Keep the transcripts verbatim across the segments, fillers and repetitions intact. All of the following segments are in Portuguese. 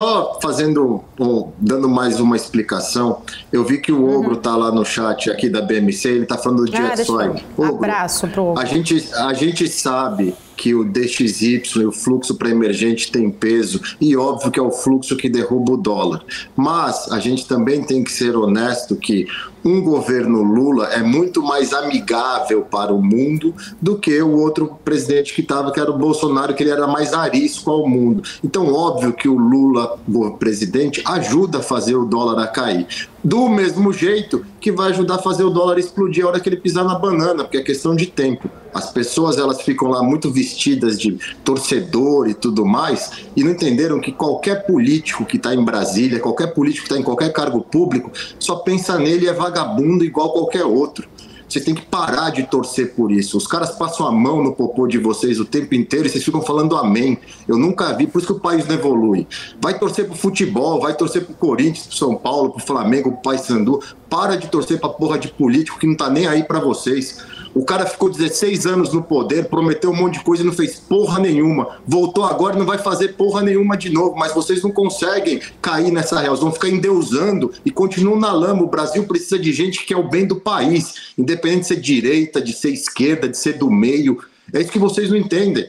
Só fazendo, um, dando mais uma explicação, eu vi que o Ogro está uhum. lá no chat aqui da B M C, ele está falando do ah, Jetswine. Eu... Abraço pro Ogro. A gente, a gente sabe que o D X Y, o fluxo para emergente, tem peso, e óbvio que é o fluxo que derruba o dólar. Mas a gente também tem que ser honesto que um governo Lula é muito mais amigável para o mundo do que o outro presidente que estava, que era o Bolsonaro, que ele era mais arisco ao mundo. Então, óbvio que o Lula, o presidente, ajuda a fazer o dólar a cair. Do mesmo jeito que vai ajudar a fazer o dólar explodir a hora que ele pisar na banana, porque é questão de tempo. As pessoas, elas ficam lá muito vestidas de torcedor e tudo mais, e não entenderam que qualquer político que está em Brasília, qualquer político que está em qualquer cargo público, só pensa nele e é vagabundo igual qualquer outro. Vocês têm que parar de torcer por isso. Os caras passam a mão no popô de vocês o tempo inteiro e vocês ficam falando amém. Eu nunca vi, por isso que o país não evolui. Vai torcer pro futebol, vai torcer pro Corinthians, pro São Paulo, pro Flamengo, pro Paysandu. Para de torcer pra porra de político que não tá nem aí pra vocês. O cara ficou dezesseis anos no poder, prometeu um monte de coisa e não fez porra nenhuma. Voltou agora e não vai fazer porra nenhuma de novo. Mas vocês não conseguem cair nessa real. Vocês vão ficar endeusando e continuam na lama. O Brasil precisa de gente que é o bem do país. Independente de ser direita, de ser esquerda, de ser do meio. É isso que vocês não entendem.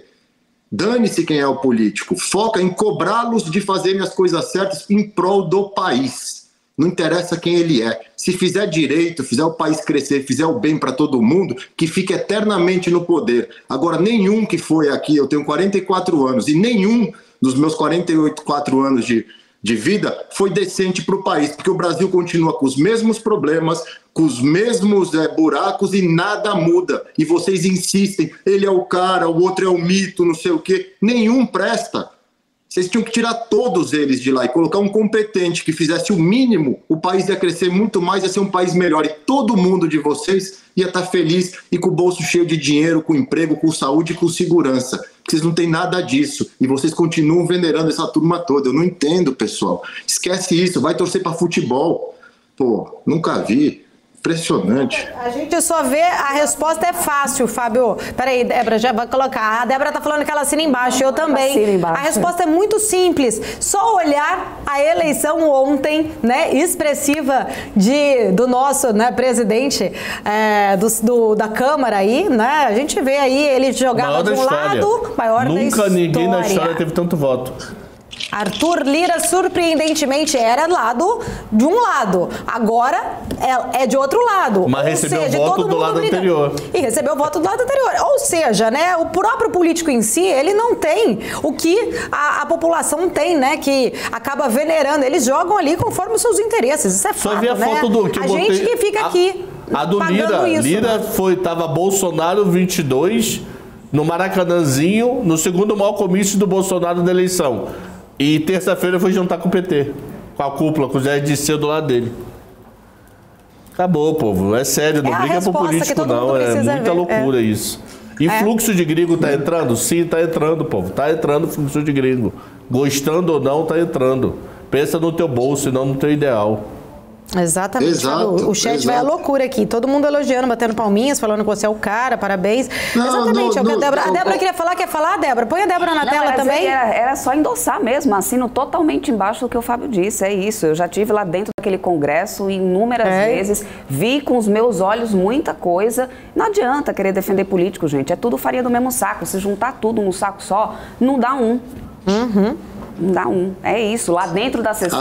Dane-se quem é o político. Foca em cobrá-los de fazerem as coisas certas em prol do país. Não interessa quem ele é. Se fizer direito, fizer o país crescer, fizer o bem para todo mundo, que fique eternamente no poder. Agora, nenhum que foi aqui, eu tenho quarenta e quatro anos, e nenhum dos meus quarenta e oito anos de, de vida foi decente para o país, porque o Brasil continua com os mesmos problemas, com os mesmos é, buracos, e nada muda. E vocês insistem, ele é o cara, o outro é o mito, não sei o quê. Nenhum presta. Vocês tinham que tirar todos eles de lá e colocar um competente que fizesse o mínimo, o país ia crescer muito mais, ia ser um país melhor. E todo mundo de vocês ia estar feliz e com o bolso cheio de dinheiro, com emprego, com saúde e com segurança. Vocês não têm nada disso. E vocês continuam venerando essa turma toda. Eu não entendo, pessoal. Esquece isso. Vai torcer para futebol. Pô, nunca vi. Impressionante. A gente só vê, a resposta é fácil, Fábio. Peraí, Débora, já vai colocar. A Débora tá falando que ela assina embaixo, eu também. Assina embaixo. A resposta é muito simples. Só olhar a eleição ontem, né, expressiva de, do nosso, né, presidente é, do, do, da Câmara aí, né, a gente vê aí ele jogava de um lado, maior da história. Nunca ninguém na história teve tanto voto. Arthur Lira, surpreendentemente, era lado de um lado. Agora é de outro lado. Mas Ou recebeu seja, voto do lado brigando. anterior. E recebeu voto do lado anterior. Ou seja, né, o próprio político em si, ele não tem o que a, a população tem, né, que acaba venerando. Eles jogam ali conforme os seus interesses. Isso é fato, Só vi a né? foto do que eu A botei... gente que fica a, aqui A do Lira, isso, Lira né? foi, tava Bolsonaro vinte e dois no Maracanãzinho, no segundo maior comício do Bolsonaro da eleição. E terça-feira eu fui jantar com o P T, com a cúpula, com o Zé de C do lado dele. Acabou, povo. É sério, não é briga pro político, não. É muita ver. loucura é. isso. E é. fluxo de gringo tá entrando? Sim, tá entrando, povo. Tá entrando fluxo de gringo. Gostando ou não, tá entrando. Pensa no teu bolso e não no teu ideal. Exatamente. Exato, o chat exato. vai à loucura aqui. Todo mundo elogiando, batendo palminhas, falando que você é o cara, parabéns. Não, Exatamente. Não, é o que a Débora, não, a Débora não, queria falar, quer falar, Débora? Põe a Débora na não, tela era também. Era, era só endossar mesmo, assino totalmente embaixo do que o Fábio disse, é isso. Eu já estive lá dentro daquele congresso inúmeras é. vezes, vi com os meus olhos muita coisa. Não adianta querer defender político, gente. É tudo farinha do mesmo saco. Se juntar tudo num saco só, não dá um. Uhum. Não dá um. É isso. Lá dentro da sessão...